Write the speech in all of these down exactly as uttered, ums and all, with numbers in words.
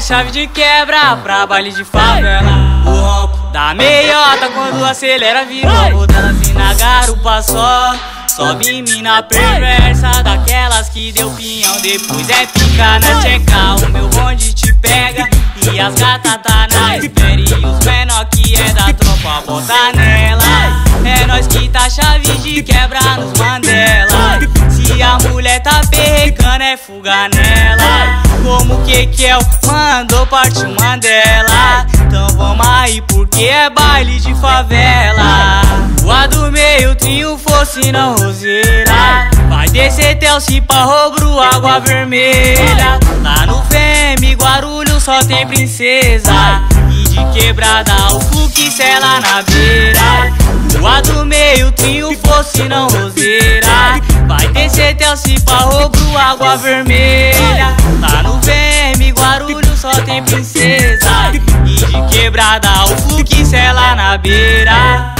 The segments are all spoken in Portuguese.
é chave de quebra pra baile de favela. O ronco da meiota quando acelera vira mudança na garupa só. Sobe mina perversa, daquelas que deu pinhão, depois é pica na checa. O meu bonde te pega e as gatas tá na espera. E os menor que é da tropa bota nela. É nós que tá chave de quebra nos Mandela. Se a mulher tá perrecando é fuga nela. Como Kekiel mandou parte Mandela. Então vamos aí porque é baile de favela. A do meio triunfou, se não roseira. Vai descer Tel Cipa, Rogro, Água Vermelha. Lá no F E M I, Guarulho, só tem princesa. E de quebrada o fluxo cela na beira. A do meio triunfou, se não roseira. Vai descer Tel Cipa, Rogro, Água Vermelha. Lá no F E M I, Guarulho, só tem princesa. E de quebrada o fluxo cela na beira.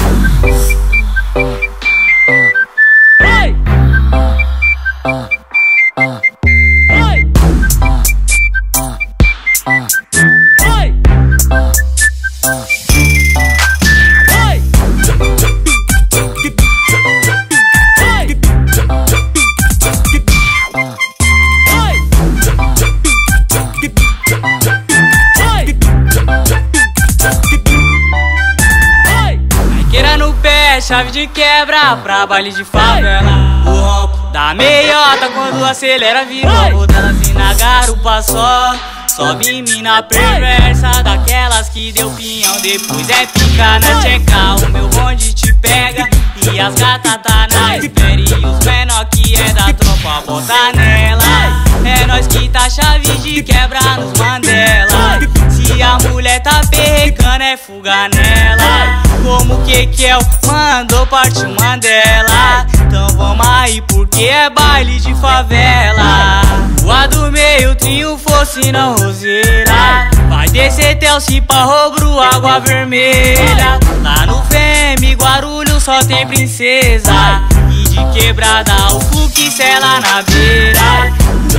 Chave de quebra pra baile de favela. O ronco da meiota quando acelera vira mudança na garupa só. Sobe mina perversa, daquelas que deu pinhão, depois é pica na checa. O meu bonde te pega e as gatas tá na espera. E os menor que é da tropa bota nela. É nós que tá chave de quebra nos Mandela. Se a mulher tá perrecando é fuga nela. Como Kekiel mandou parte Mandela. Então vamos aí porque é baile de favela. A do meio triunfou, se não roseira. Vai descer Tel Cipa, Rogro, Água Vermelha. Lá no F E M I, Guarulho, só tem princesa. E de quebrada o fluxo cela na beira.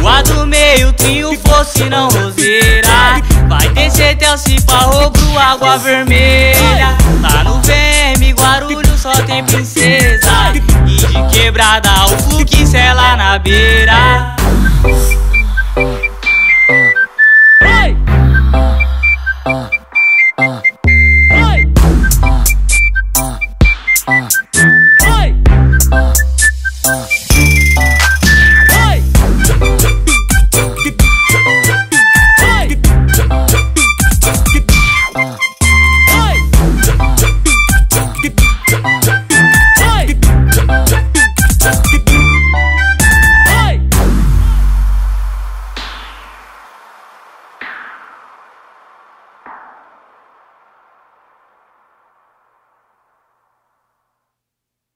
A do meio triunfou, se não roseira. Vai descer Tel Cipa, Rogro, Água Vermelha. Lá no F E M I, Guarulho, só tem princesa. E de quebrada o fluxo cela na beira.